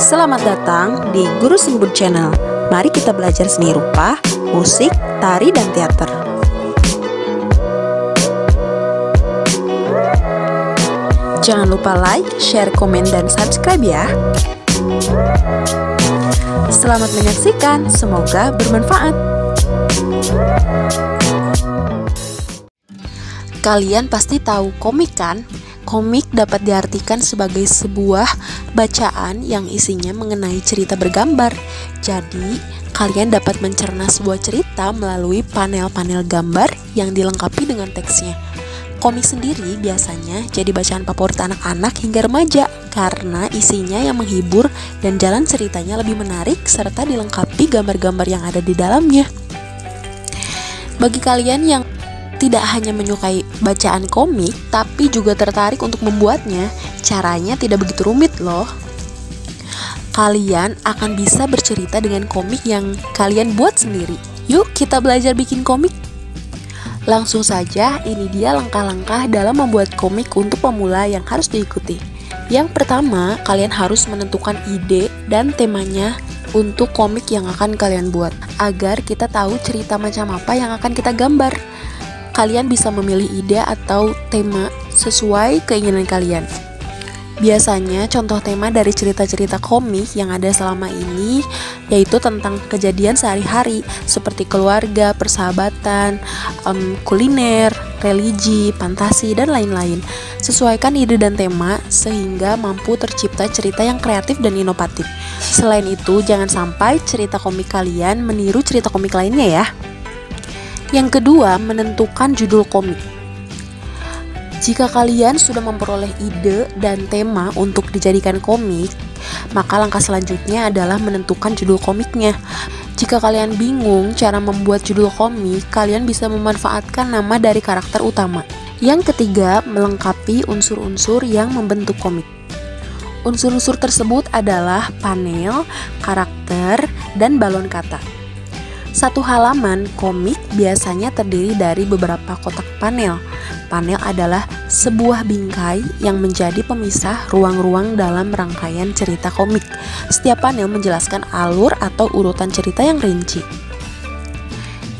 Selamat datang di Guru Senbud Channel. Mari kita belajar seni rupa, musik, tari, dan teater. Jangan lupa like, share, komen, dan subscribe ya. Selamat menyaksikan, semoga bermanfaat. Kalian pasti tahu komik kan? Komik dapat diartikan sebagai sebuah bacaan yang isinya mengenai cerita bergambar. Jadi, kalian dapat mencerna sebuah cerita melalui panel-panel gambar yang dilengkapi dengan teksnya. Komik sendiri biasanya jadi bacaan favorit anak-anak hingga remaja karena isinya yang menghibur dan jalan ceritanya lebih menarik serta dilengkapi gambar-gambar yang ada di dalamnya. Bagi kalian yang tidak hanya menyukai bacaan komik, tapi juga tertarik untuk membuatnya, caranya tidak begitu rumit loh. Kalian akan bisa bercerita dengan komik yang kalian buat sendiri. Yuk kita belajar bikin komik. Langsung saja, ini dia langkah-langkah dalam membuat komik untuk pemula yang harus diikuti. Yang pertama, kalian harus menentukan ide dan temanya untuk komik yang akan kalian buat, agar kita tahu cerita macam apa yang akan kita gambar. Kalian bisa memilih ide atau tema sesuai keinginan kalian. Biasanya contoh tema dari cerita-cerita komik yang ada selama ini yaitu tentang kejadian sehari-hari seperti keluarga, persahabatan, kuliner, religi, fantasi, dan lain-lain. Sesuaikan ide dan tema sehingga mampu tercipta cerita yang kreatif dan inovatif. Selain itu, jangan sampai cerita komik kalian meniru cerita komik lainnya ya. Yang kedua, menentukan judul komik. Jika kalian sudah memperoleh ide dan tema untuk dijadikan komik, maka langkah selanjutnya adalah menentukan judul komiknya. Jika kalian bingung cara membuat judul komik, kalian bisa memanfaatkan nama dari karakter utama. Yang ketiga, melengkapi unsur-unsur yang membentuk komik. Unsur-unsur tersebut adalah panel, karakter, dan balon kata. Satu halaman komik biasanya terdiri dari beberapa kotak panel. Panel adalah sebuah bingkai yang menjadi pemisah ruang-ruang dalam rangkaian cerita komik. Setiap panel menjelaskan alur atau urutan cerita yang rinci.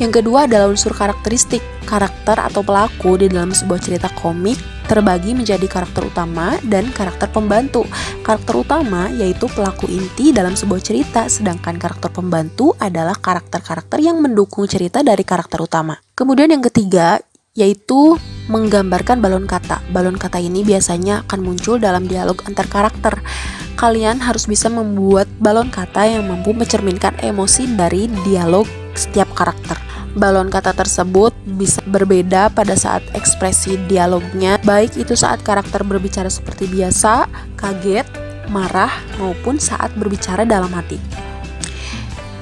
Yang kedua adalah unsur karakteristik. Karakter atau pelaku di dalam sebuah cerita komik terbagi menjadi karakter utama dan karakter pembantu. Karakter utama yaitu pelaku inti dalam sebuah cerita, sedangkan karakter pembantu adalah karakter-karakter yang mendukung cerita dari karakter utama. Kemudian yang ketiga yaitu menggambarkan balon kata. Balon kata ini biasanya akan muncul dalam dialog antar karakter. Kalian harus bisa membuat balon kata yang mampu mencerminkan emosi dari dialog setiap karakter. Balon kata tersebut bisa berbeda pada saat ekspresi dialognya, baik itu saat karakter berbicara seperti biasa, kaget, marah, maupun saat berbicara dalam hati.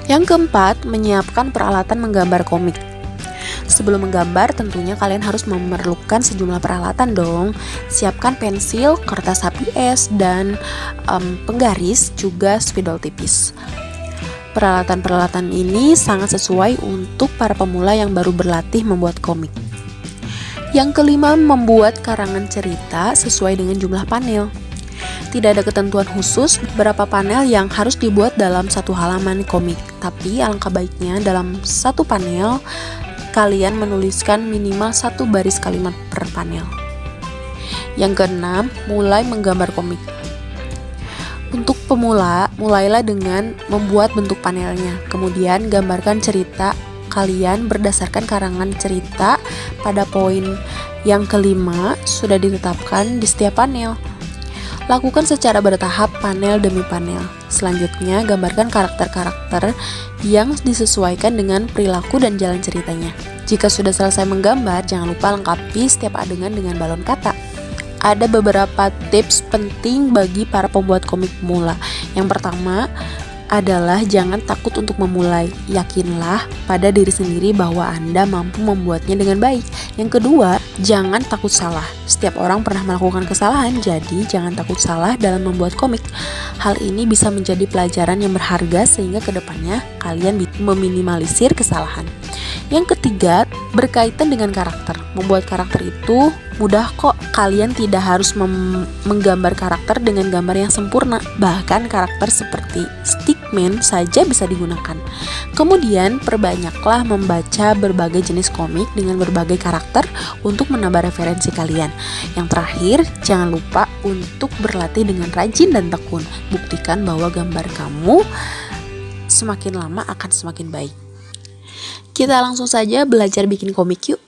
Yang keempat, menyiapkan peralatan menggambar komik. Sebelum menggambar, tentunya kalian harus memerlukan sejumlah peralatan dong. Siapkan pensil, kertas HPS, dan penggaris, juga spidol tipis. Peralatan-peralatan ini sangat sesuai untuk para pemula yang baru berlatih membuat komik. Yang kelima, membuat karangan cerita sesuai dengan jumlah panel. Tidak ada ketentuan khusus berapa panel yang harus dibuat dalam satu halaman komik, tapi alangkah baiknya dalam satu panel kalian menuliskan minimal satu baris kalimat per panel. Yang keenam, mulai menggambar komik. Untuk pemula, mulailah dengan membuat bentuk panelnya. Kemudian gambarkan cerita kalian berdasarkan karangan cerita pada poin yang kelima sudah ditetapkan di setiap panel. Lakukan secara bertahap panel demi panel. Selanjutnya, gambarkan karakter-karakter yang disesuaikan dengan perilaku dan jalan ceritanya. Jika sudah selesai menggambar, jangan lupa lengkapi setiap adegan dengan balon kata. Ada beberapa tips penting bagi para pembuat komik pemula. Yang pertama adalah jangan takut untuk memulai. Yakinlah pada diri sendiri bahwa Anda mampu membuatnya dengan baik. Yang kedua, jangan takut salah. Setiap orang pernah melakukan kesalahan, jadi jangan takut salah dalam membuat komik. Hal ini bisa menjadi pelajaran yang berharga sehingga kedepannya kalian bisa meminimalisir kesalahan. Yang ketiga, berkaitan dengan karakter. Membuat karakter itu mudah kok. Kalian tidak harus menggambar karakter dengan gambar yang sempurna. Bahkan karakter seperti Stickman saja bisa digunakan. Kemudian perbanyaklah membaca berbagai jenis komik dengan berbagai karakter untuk menambah referensi kalian. Yang terakhir, jangan lupa untuk berlatih dengan rajin dan tekun. Buktikan bahwa gambar kamu semakin lama akan semakin baik. Kita langsung saja belajar bikin komik yuk.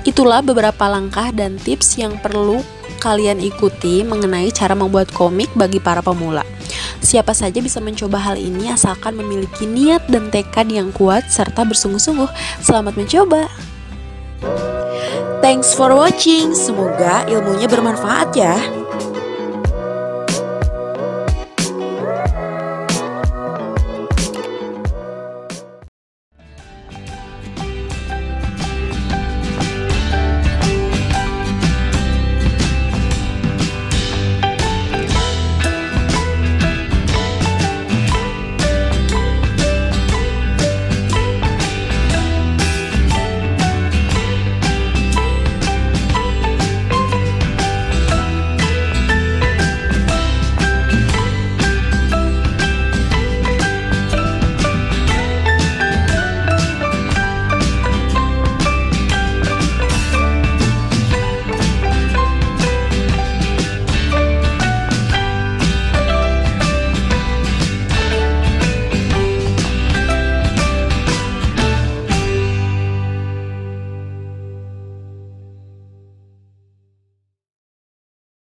Itulah beberapa langkah dan tips yang perlu kalian ikuti mengenai cara membuat komik bagi para pemula. Siapa saja bisa mencoba hal ini asalkan memiliki niat dan tekad yang kuat serta bersungguh-sungguh. Selamat mencoba. Thanks for watching. Semoga ilmunya bermanfaat ya.